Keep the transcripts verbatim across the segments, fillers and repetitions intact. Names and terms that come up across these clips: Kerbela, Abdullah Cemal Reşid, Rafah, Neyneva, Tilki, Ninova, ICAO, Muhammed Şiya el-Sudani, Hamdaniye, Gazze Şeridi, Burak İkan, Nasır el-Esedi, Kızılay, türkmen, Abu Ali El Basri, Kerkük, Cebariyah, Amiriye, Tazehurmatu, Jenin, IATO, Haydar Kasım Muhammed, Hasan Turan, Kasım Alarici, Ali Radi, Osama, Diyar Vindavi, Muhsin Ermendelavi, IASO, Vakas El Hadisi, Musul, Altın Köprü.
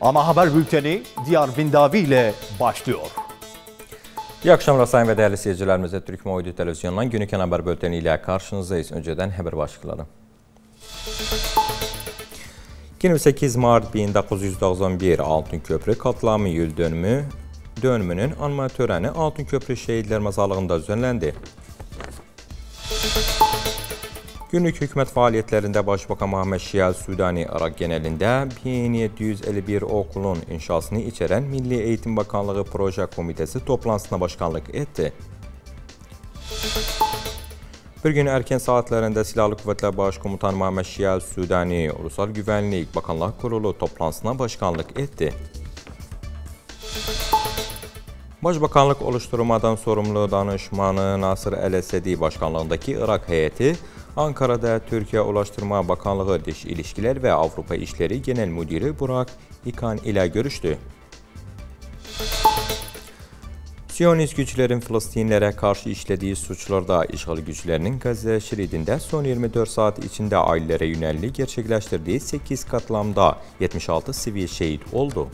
Ama haber bülteni Diyar Vindavi ile başlıyor. İyi akşamlar sayın ve değerli seyircilerimiz. Türk Muayidi Televizyonu'ndan günlük haber bülteni ile karşınızdayız. Önceden haber başlıkları. iyirmi səkkiz mart min doqquz yüz doxsan bir Altın Köprü katliamı yıl dönümü dönümünün anma töreni Altın Köprü Şehitler Mezarlığında düzenlendi. Günlük hükümet faaliyetlerinde Başbakan Muhammed Şiya el-Sudani Irak genelinde bin yedi yüz əlli bir okulun inşasını içeren Milli Eğitim Bakanlığı Proje Komitesi toplantısına başkanlık etti. Bir gün erken saatlerinde Silahlı Kuvvetler Başkomutanı Muhammed Şiya el-Sudani Ulusal Güvenlik Bakanlığı Kurulu toplantısına başkanlık etti. Başbakanlık oluşturmadan sorumlu danışmanı Nasır el-Esedi başkanlığındaki Irak heyeti Ankara'da Türkiye Ulaştırma Bakanlığı Dış İlişkiler ve Avrupa İşleri Genel Müdürü Burak İkan ile görüştü. Siyonist güçlerin Filistinlere karşı işlediği suçlarda işgal güçlerinin Gazze Şeridinde son yirmi dört saat içinde ailelere yönelik gerçekleştirdiği səkkiz katliamda yetmiş altı sivil şehit oldu.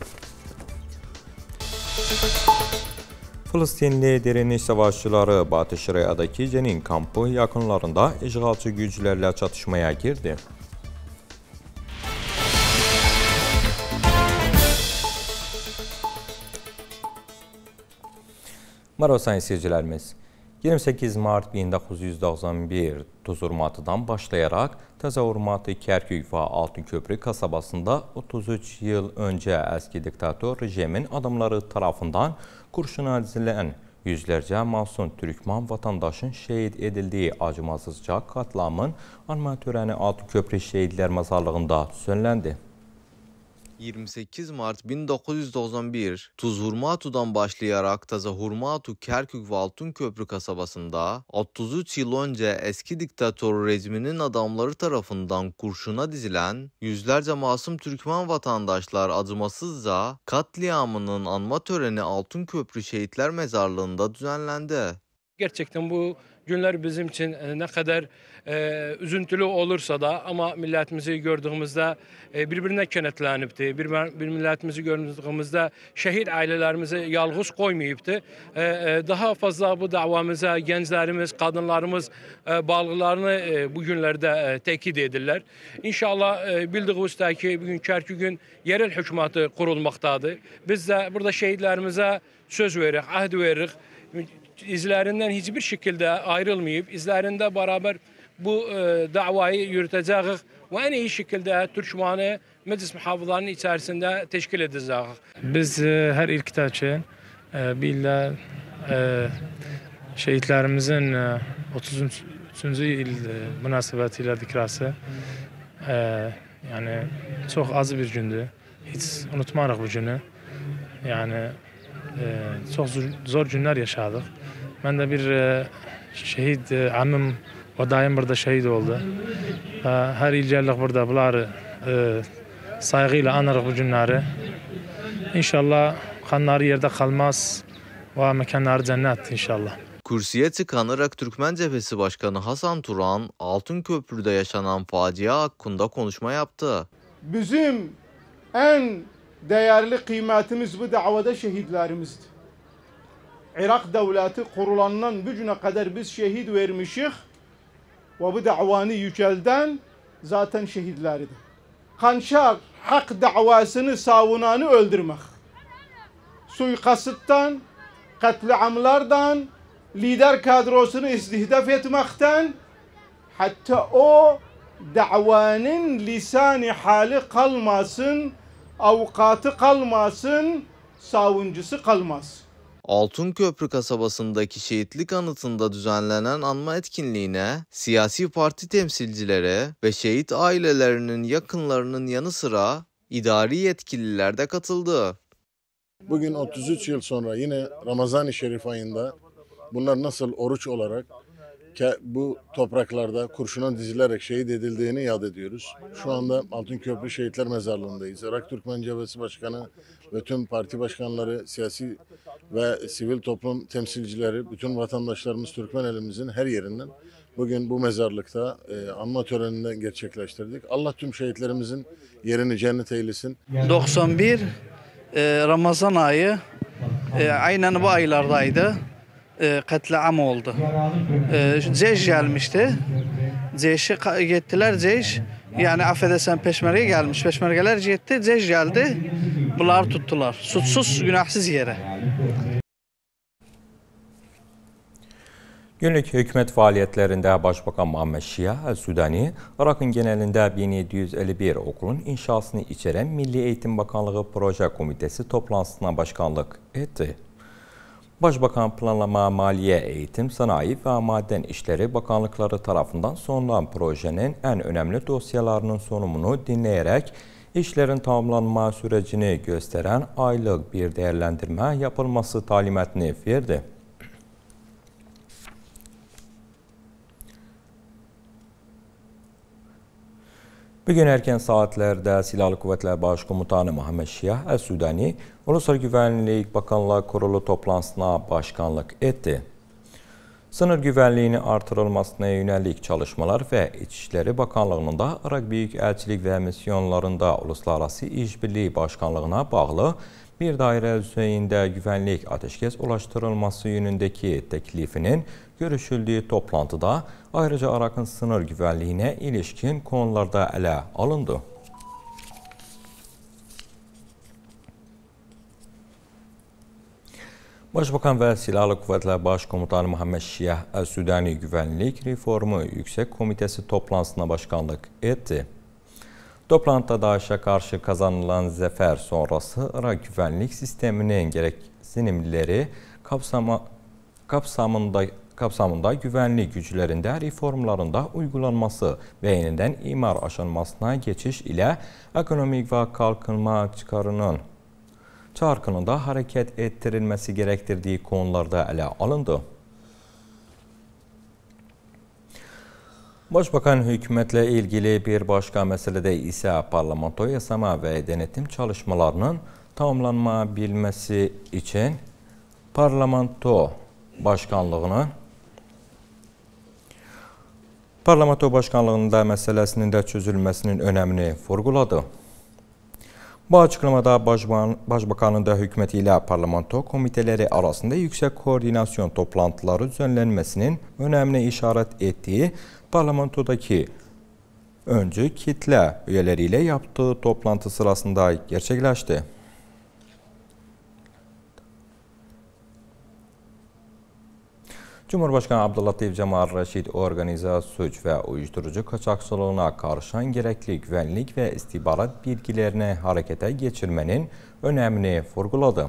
Filistinli direniş savaşçıları Batı Şeria'daki Jenin kampı yakınlarında işgalci güçlerle çatışmaya girdi. Merhaba sayın seyircilerimiz. iyirmi səkkiz mart min doqquz yüz doxsan bir Tazehurmatu'dan başlayarak Tazehurmatu Kerkük ve Altınköprü kasabasında otuz üç yıl önce eski diktatör rejimin adamları tarafından kurşuna dizilen yüzlerce masum Türkmen vatandaşın şehit edildiği acımasızca katliamın anma töreni Altınköprü Şehitler Mezarlığında düzenlendi. iyirmi səkkiz mart min doqquz yüz doxsan bir Tazehurmatu'dan başlayarak Tazehurmatu, Kerkük ve Altınköprü kasabasında otuz üç yıl önce eski diktatör rejiminin adamları tarafından kurşuna dizilen yüzlerce masum Türkmen vatandaşlar acımasızca katliamının anma töreni Altınköprü Şehitler Mezarlığında düzenlendi. Gerçekten bu günler bizim için ne kadar e, üzüntülü olursa da ama milletimizi gördüğümüzde e, birbirine kenetlenipti. Bir, bir milletimizi gördüğümüzde şehit ailelerimizi yalğız koymayıptı. E, e, daha fazla bu davamıza gençlerimiz, kadınlarımız e, bağlılarını e, bu günlerde e, tekit edirler. İnşallah e, bildiğimizde ki bugün Kerkük'ün yerel hükümeti kurulmaktadır. Biz de burada şehitlerimize söz veririk, ahd veririk. İzlerinden hiçbir şekilde ayrılmayıp, izlerinde beraber bu e, davayı yürüteceğiz ve en iyi şekilde Türkmen'i meclis muhafızlarının içerisinde teşkil edeceğiz. Biz e, her ilkta için e, billa e, şehitlerimizin e, otuz üçüncü yıl e, münasebetiyle dikrası e, yani çok az bir gündü. Hiç unutmayarak bu günü. Yani Ee, çok zor, zor günler yaşadık. Ben de bir e, şehit e, amim ve dayım burada şehit oldu. E, her ilçelik burada bunları e, saygıyla anarız bu günleri. İnşallah kanları yerde kalmaz ve mekanları cennet inşallah. Kürsüye çıkan Irak Türkmen Cephesi Başkanı Hasan Turan, Altınköprü'de yaşanan facia hakkında konuşma yaptı. Bizim en değerli kıymetimiz bu davada şehitlerimizdir. Irak devleti kurulandan bugüne kadar biz şehit vermişik ve bu davanı yücelden zaten şehitleridir. Kanşak hak davasını savunanı öldürmek, suikasttan, katliamlardan, lider kadrosunu istihdaf etmekten, hatta o davanın lisan-ı hali kalmasın, avukatı kalmasın, savunucusu kalmaz. Altınköprü kasabasındaki şehitlik anıtında düzenlenen anma etkinliğine siyasi parti temsilcileri ve şehit ailelerinin yakınlarının yanı sıra idari yetkililer de katıldı. Bugün otuz üç yıl sonra yine Ramazan-ı Şerif ayında bunlar nasıl oruç olarak bu topraklarda kurşuna dizilerek şehit edildiğini yad ediyoruz. Şu anda Altınköprü Şehitler Mezarlığındayız. Irak Türkmen Cephesi Başkanı ve tüm parti başkanları, siyasi ve sivil toplum temsilcileri, bütün vatandaşlarımız Türkmen elimizin her yerinden Bugün bu mezarlıkta e, anma töreninden gerçekleştirdik. Allah tüm şehitlerimizin yerini cennet eylesin. doksan bir e, Ramazan ayı e, aynen bu aylardaydı. E, katliam oldu. E, Ceş gelmişti. Ceş'i gittiler Ceş. Yani affedersen peşmerge gelmiş. Peşmergeler gitti. Ceş geldi. Bunları tuttular. Suçsuz, günahsız yere. Günlük hükümet faaliyetlerinde Başbakan Muhammed Şiya el-Sudani, Irak'ın genelinde bin yedi yüz elli bir okulun inşasını içeren Milli Eğitim Bakanlığı Proje Komitesi toplantısına başkanlık etti. Başbakan Planlama, Maliye, Eğitim, Sanayi ve Maden İşleri Bakanlıkları tarafından sunulan projenin en önemli dosyalarının sunumunu dinleyerek işlerin tamamlanma sürecini gösteren aylık bir değerlendirme yapılması talimatını verdi. Bugün erken saatlerde Silahlı Kuvvetler Başkomutanı Muhammed Şiya el-Sudani, Uluslararası Güvenlik Bakanlığı Kurulu toplantısına başkanlık etti. Sınır güvenliğini artırılmasına yönelik çalışmalar ve İçişleri Bakanlığı'nda Irak Büyükelçilik ve misyonlarında Uluslararası İşbirliği Başkanlığı'na bağlı bir daire düzeyinde güvenlik ateşkes ulaştırılması yönündeki teklifinin görüşüldüğü toplantıda ayrıca Irak'ın sınır güvenliğine ilişkin konularda ele alındı. Başbakan ve Silahlı Kuvvetler Başkomutanı Muhammed Şiya el-Sudani Güvenlik Reformu Yüksek Komitesi toplantısına başkanlık etti. Toplantıda DAEŞ'e karşı kazanılan zafer sonrası Irak güvenlik sisteminin gereksinimleri kapsama, kapsamında, kapsamında güvenlik güçlerinde reformlarında uygulanması ve yeniden imar aşamasına geçiş ile ekonomik ve kalkınma çıkarının çarkında hareket ettirilmesi gerektirdiği konularda ele alındı. Başbakan hükümetle ilgili bir başka meselede ise parlamento yasama ve denetim çalışmalarının tamamlanabilmesi için parlamento başkanlığının parlamento başkanlığında meselesinin de çözülmesinin önemini vurguladı. Bu açıklamada Başbakan'ın da hükümetiyle parlamento komiteleri arasında yüksek koordinasyon toplantıları düzenlenmesinin önemli işaret ettiği parlamentodaki öncü kitle üyeleriyle yaptığı toplantı sırasında gerçekleşti. Cumhurbaşkanı Abdullah Cemal Reşid, organize suç ve uyuşturucu kaçakçılığına karşı gerekli güvenlik ve istihbarat bilgilerini harekete geçirmenin önemini vurguladı.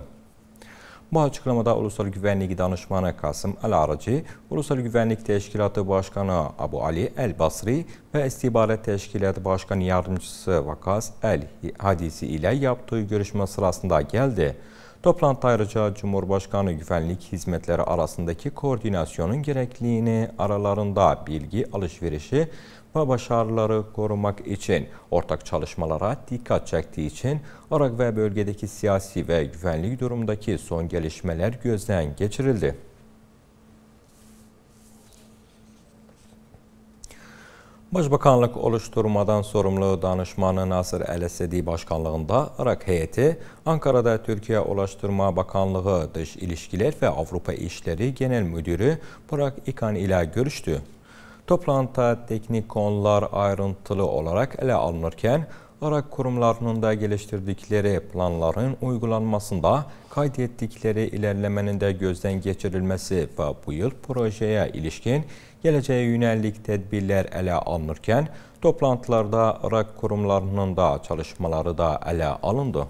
Bu açıklamada Ulusal Güvenlik Danışmanı Kasım Alarici, Ulusal Güvenlik Teşkilatı Başkanı Abu Ali El Basri ve İstihbarat Teşkilatı Başkanı Yardımcısı Vakas El Hadisi ile yaptığı görüşme sırasında geldi. Toplantı ayrıca Cumhurbaşkanı güvenlik hizmetleri arasındaki koordinasyonun gerekliliğini, aralarında bilgi alışverişi ve başarıları korumak için ortak çalışmalara dikkat çektiği için Irak ve bölgedeki siyasi ve güvenlik durumdaki son gelişmeler gözden geçirildi. Başbakanlık oluşturmadan sorumlu danışmanı Nasır el-Esedi başkanlığında Irak heyeti, Ankara'da Türkiye Ulaştırma Bakanlığı Dış İlişkiler ve Avrupa İşleri Genel Müdürü Burak İkan ile görüştü. Toplantıda teknik konular ayrıntılı olarak ele alınırken, Irak kurumlarının da geliştirdikleri planların uygulanmasında kaydettikleri ilerlemenin de gözden geçirilmesi ve bu yıl projeye ilişkin geleceğe yönelik tedbirler ele alınırken, toplantılarda Irak kurumlarının da çalışmaları da ele alındı.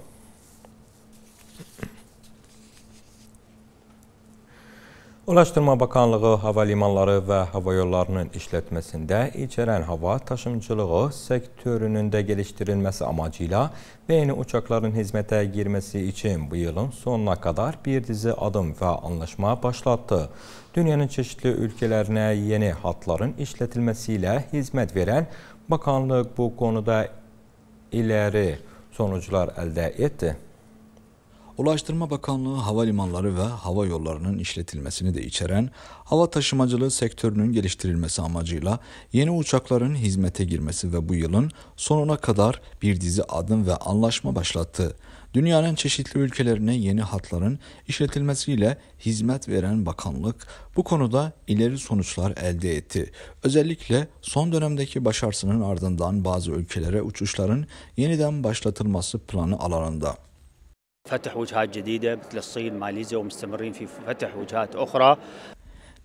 Ulaştırma Bakanlığı havalimanları ve havayollarının işletmesinde içeren hava taşımcılığı sektörünün de geliştirilmesi amacıyla ve yeni uçakların hizmete girmesi için bu yılın sonuna kadar bir dizi adım ve anlaşma başlattı. Dünyanın çeşitli ülkelerine yeni hatların işletilmesiyle hizmet veren bakanlık bu konuda ileri sonuçlar elde etti. Ulaştırma Bakanlığı havalimanları ve hava yollarının işletilmesini de içeren hava taşımacılığı sektörünün geliştirilmesi amacıyla yeni uçakların hizmete girmesi ve bu yılın sonuna kadar bir dizi adım ve anlaşma başlattı. Dünyanın çeşitli ülkelerine yeni hatların işletilmesiyle hizmet veren bakanlık bu konuda ileri sonuçlar elde etti. Özellikle son dönemdeki başarısının ardından bazı ülkelere uçuşların yeniden başlatılması planı alanında.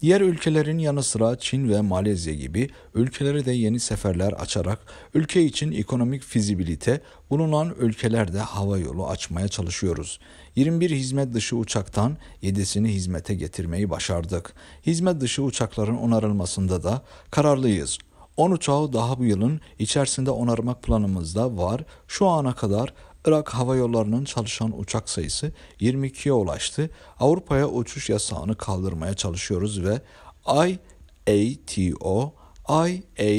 Diğer ülkelerin yanı sıra Çin ve Malezya gibi ülkelere de yeni seferler açarak ülke için ekonomik fizibilite bulunan ülkelerde hava yolu açmaya çalışıyoruz. yirmi bir hizmet dışı uçaktan yedisini hizmete getirmeyi başardık. Hizmet dışı uçakların onarılmasında da kararlıyız. on uçağı daha bu yılın içerisinde onarmak planımızda var. Şu ana kadar Irak Hava Yolları'nın çalışan uçak sayısı yirmi ikiye ulaştı. Avrupa'ya uçuş yasağını kaldırmaya çalışıyoruz ve I A T O, I A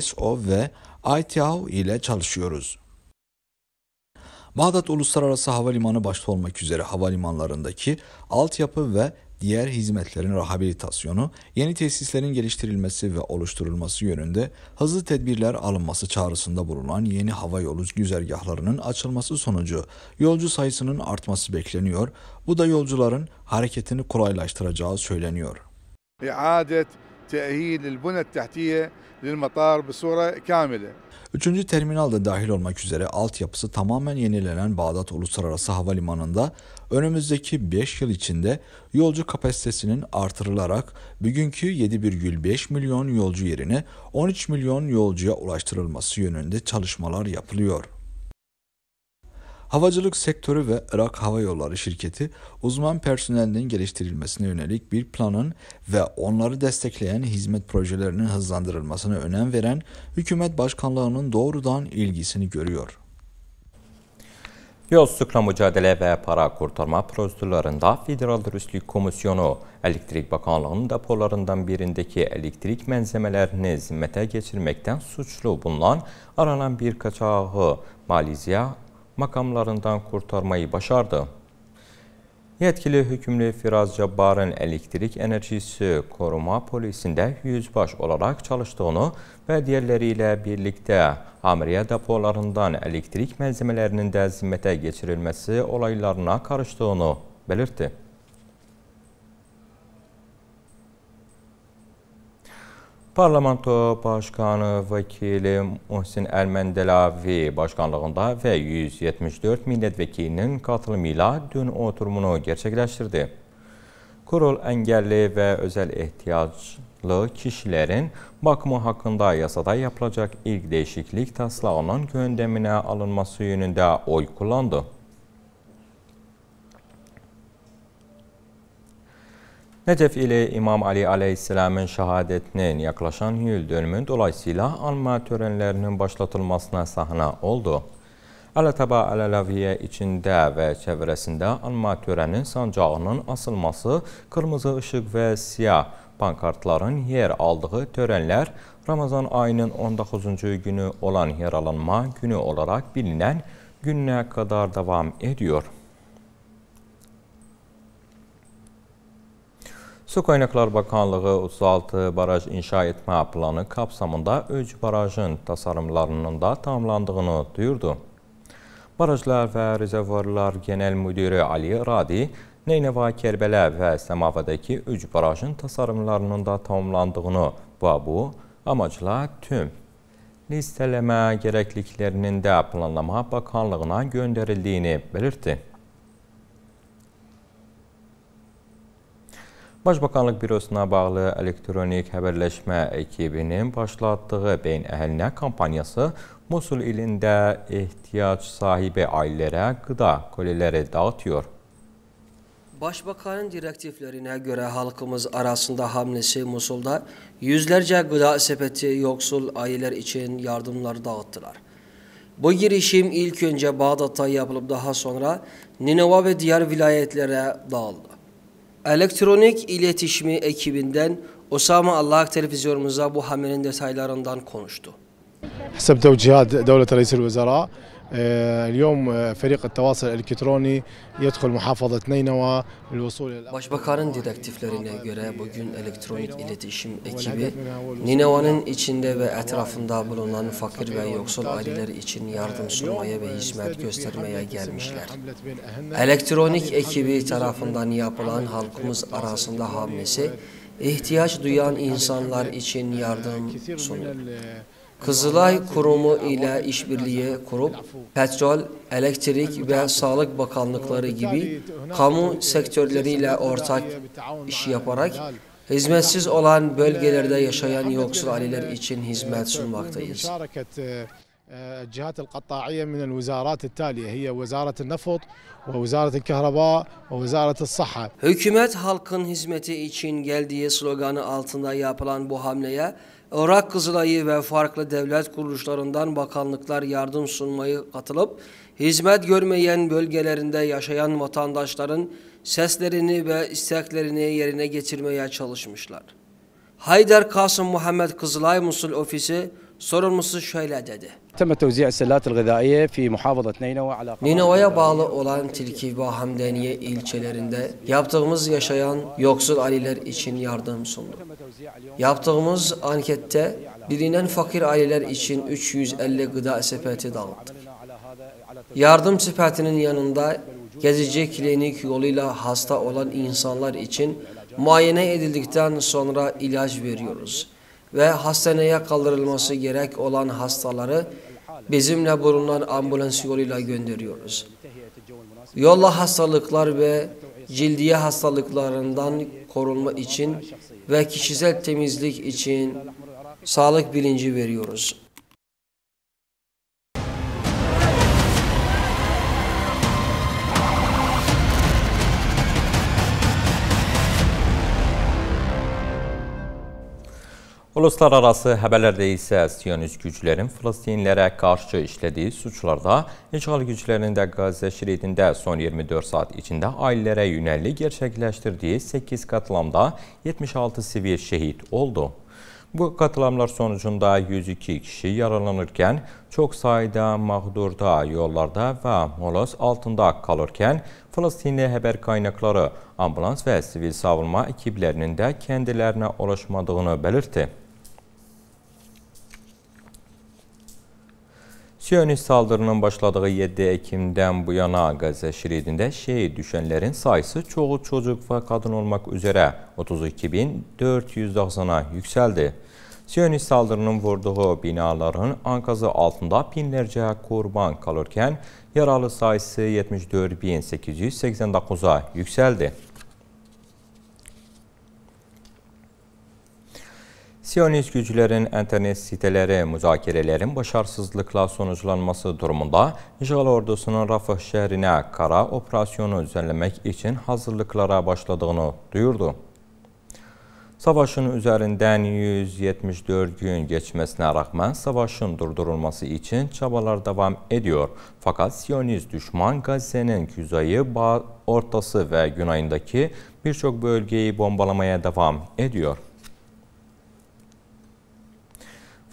S O ve I C A O ile çalışıyoruz. Bağdat Uluslararası Havalimanı başta olmak üzere havalimanlarındaki altyapı ve diğer hizmetlerin rehabilitasyonu, yeni tesislerin geliştirilmesi ve oluşturulması yönünde hızlı tedbirler alınması çağrısında bulunan yeni hava yolu güzergahlarının açılması sonucu yolcu sayısının artması bekleniyor. Bu da yolcuların hareketini kolaylaştıracağı söyleniyor. İadet tehil el-buna tehtiye lil-matar bi sure kamile. Üçüncü terminal da dahil olmak üzere altyapısı tamamen yenilenen Bağdat Uluslararası Havalimanı'nda önümüzdeki beş yıl içinde yolcu kapasitesinin artırılarak bugünkü yedi virgül beş milyon yolcu yerine on üç milyon yolcuya ulaştırılması yönünde çalışmalar yapılıyor. Havacılık sektörü ve Irak Hava Yolları şirketi uzman personelinin geliştirilmesine yönelik bir planın ve onları destekleyen hizmet projelerinin hızlandırılmasına önem veren hükümet başkanlığının doğrudan ilgisini görüyor. Yolsuzlukla mücadele ve para kurtarma prosedürlerinde Federal Dürüstlük Komisyonu, Elektrik Bakanlığı'nın depolarından birindeki elektrik malzemelerini zimmete geçirmekten suçlu bulunan aranan bir kaçağı Malezya makamlarından kurtarmayı başardı. Yetkili hükümlü Firaz Cabbar'ın elektrik enerjisi koruma polisinde yüzbaş olarak çalıştığını ve diğerleriyle birlikte Amiriye depolarından elektrik malzemelerinin de zimmete geçirilmesi olaylarına karıştığını belirtti. Parlamento Başkanı Vekili Muhsin Ermendelavi başkanlığında ve yüz yetmiş dört milletvekilinin katılımıyla dün oturumunu gerçekleştirdi. Kurul engelli ve özel ihtiyaçlı kişilerin bakımı hakkında yasada yapılacak ilk değişiklik taslağının gündemine alınması yönünde oy kullandı. Necef ile İmam Ali Aleyhisselam'ın şehadetinin yaklaşan yıl dönümü dolayısıyla anma törenlerinin başlatılmasına sahne oldu. Al-Taba Al-Alaviye içinde ve çevresinde anma törenin sancağının asılması, kırmızı ışık ve siyah pankartların yer aldığı törenler, Ramazan ayının on dokuzuncu günü olan yaralanma günü olarak bilinen güne kadar devam ediyor. Su Kaynaklar Bakanlığı otuz altı baraj inşa etme planı kapsamında üç barajın tasarımlarının da tamamlandığını duyurdu. Barajlar ve Rezervuarlar Genel Müdürü Ali Radi, Neyneva, Kerbela ve Semava'daki üç barajın tasarımlarının da tamamlandığını ve bu amaçla tüm listeleme gerekliliklerinin de Planlama Bakanlığı'na gönderildiğini belirtti. Başbakanlık Bürosu'na bağlı elektronik haberleşme ekibinin başlattığı beyin ehline kampanyası, Musul ilinde ihtiyaç sahibi ailelere gıda kolyeleri dağıtıyor. Başbakanın direktiflerine göre halkımız arasında hamlesi Musul'da yüzlerce gıda sepeti yoksul aileler için yardımlar dağıttılar. Bu girişim ilk önce Bağdat'ta yapılıp daha sonra Ninova ve diğer vilayetlere dağıldı. Elektronik iletişimi ekibinden Osama Allah televizyonumuza bu hamlenin detaylarından konuştu. Başbakanın dedektiflerine göre bugün elektronik iletişim ekibi Ninova'nın içinde ve etrafında bulunan fakir ve yoksul aileler için yardım sunmaya ve hizmet göstermeye gelmişler. Elektronik ekibi tarafından yapılan halkımız arasında hamlesi ihtiyaç duyan insanlar için yardım sunulur. Kızılay Kurumu ile işbirliği kurup petrol, elektrik ve sağlık bakanlıkları gibi kamu sektörleriyle ortak iş yaparak hizmetsiz olan bölgelerde yaşayan yoksul aileler için hizmet sunmaktayız. الجهات القطاعية من الوزارات التالية هي وزارة النفط ووزارة الكهرباء ووزارة الصحة. Hükümet halkın hizmeti için geldiği sloganı altında yapılan bu hamleye Irak Kızılay'ı ve farklı devlet kuruluşlarından bakanlıklar yardım sunmayı katılıp hizmet görmeyen bölgelerinde yaşayan vatandaşların seslerini ve isteklerini yerine getirmeye çalışmışlar. Haydar Kasım Muhammed Kızılay Musul Ofisi sorumlusu şöyle dedi. Ninova'ya bağlı olan Tilki ve Hamdaniye ilçelerinde yaptığımız yaşayan yoksul aileler için yardım sundu. Yaptığımız ankette bilinen fakir aileler için üç yüz elli gıda sepeti dağıttık. Yardım sepetinin yanında gezici klinik yoluyla hasta olan insanlar için muayene edildikten sonra ilaç veriyoruz ve hastaneye kaldırılması gerek olan hastaları bizimle bulunan ambulans yoluyla gönderiyoruz. Yolla hastalıklar ve cildiye hastalıklarından korunma için ve kişisel temizlik için sağlık bilinci veriyoruz. Uluslararası haberlerde ise Siyonist güçlerin Filistinlilere karşı işlediği suçlarda işgal güçlerinin de Gazze Şeridi'nde son yirmi dört saat içinde ailelere yönelik gerçekleştirdiği sekiz katliamda yetmiş altı sivil şehit oldu. Bu katliamlar sonucunda yüz iki kişi yaralanırken çok sayıda mağdurda yollarda ve molos altında kalırken Filistinli haber kaynakları ambulans ve sivil savunma ekiplerinin de kendilerine ulaşmadığını belirtti. Siyonist saldırının başladığı yedi Ekim'den bu yana Gazze Şeridi'nde şehit düşenlerin sayısı çoğu çocuk ve kadın olmak üzere otuz iki bin dört yüz doksana yükseldi. Siyonist saldırının vurduğu binaların ankazı altında binlerce kurban kalırken yaralı sayısı yetmiş dört bin sekiz yüz seksen dokuza yükseldi. Siyonist güçlerin internet siteleri müzakerelerin başarısızlıkla sonuçlanması durumunda işgal ordusunun Rafah şehrine kara operasyonu düzenlemek için hazırlıklara başladığını duyurdu. Savaşın üzerinden yüz yetmiş dört gün geçmesine rağmen savaşın durdurulması için çabalar devam ediyor. Fakat Siyonist düşman Gazze'nin kuzeyi, ortası ve güneyindeki birçok bölgeyi bombalamaya devam ediyor.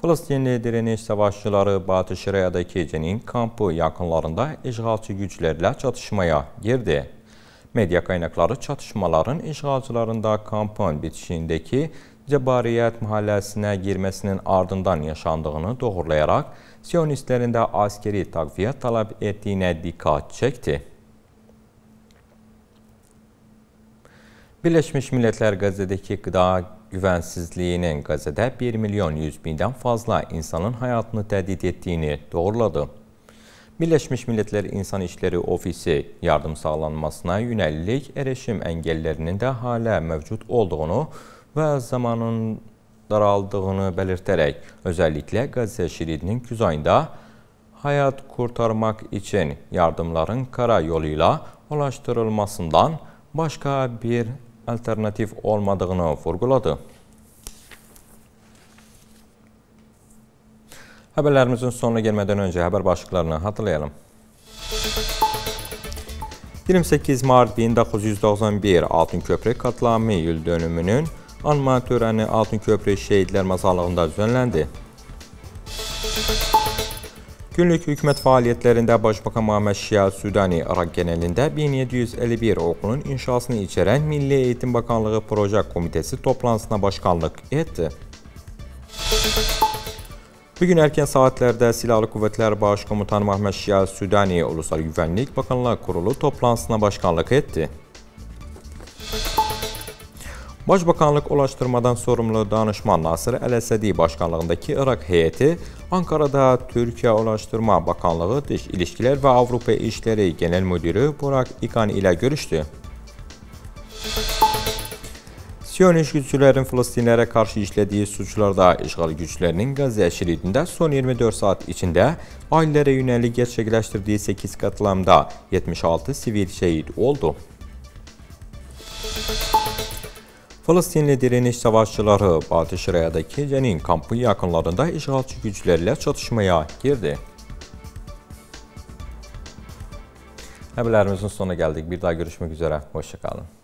Filistinli direniş savaşçıları Batı Şeria'daki Jenin kampı yakınlarında işgalci güçlerle çatışmaya girdi. Medya kaynakları çatışmaların işgalcilerinde kampın bitişindeki Cebariyah mahallesine girmesinin ardından yaşandığını doğrulayarak Siyonistlerin de askeri takviye talep ettiğine dikkat çekti. Birleşmiş Milletler Gazze'deki gıda güvensizliğinin Gazze'de bir milyon yüz binden fazla insanın hayatını tehdit ettiğini doğruladı. Birleşmiş Milletler İnsan İşleri Ofisi yardım sağlanmasına yönelik erişim engellerinin de hala mevcut olduğunu ve zamanın daraldığını belirterek özellikle Gazze Şeridi'nin kuzeyinde hayat kurtarmak için yardımların kara yoluyla ulaştırılmasından başka bir alternatif olmadığını vurguladı. Haberlerimizin sonuna gelmeden önce haber başlıklarını hatırlayalım. yirmi sekiz Mart bin dokuz yüz doksan bir Altın Köprü katliamı yıl dönümünün anma töreni Altın Köprü Şehitler Mezarlığı'nda düzenlendi. Günlük hükümet faaliyetlerinde Başbakan Muhammed Şiya el-Sudani Irak genelinde bin yedi yüz elli bir okulun inşasını içeren Milli Eğitim Bakanlığı Proje Komitesi toplantısına başkanlık etti. Bugün erken saatlerde Silahlı Kuvvetler Başkomutanı Muhammed Şiya el-Sudani Ulusal Güvenlik Bakanlığı Kurulu toplantısına başkanlık etti. Başbakanlık Ulaştırmadan sorumlu danışman Nasır el-Esedi başkanlığındaki Irak heyeti, Ankara'da Türkiye Ulaştırma Bakanlığı Dış İlişkiler ve Avrupa İşleri Genel Müdürü Burak İkan ile görüştü. Siyonist güçlerin Filistinlere karşı işlediği suçlarda işgal güçlerinin Gazze Şeridi'nde son yirmi dört saat içinde ailelere yönelik gerçekleştirdiği sekiz katliamda yetmiş altı sivil şehit oldu. Filistinli direniş savaşçıları Batı Şeria'daki Jenin kampı yakınlarında işgalci güçlerle çatışmaya girdi. Haberlerimizin sonuna geldik. Bir daha görüşmek üzere. Hoşça kalın.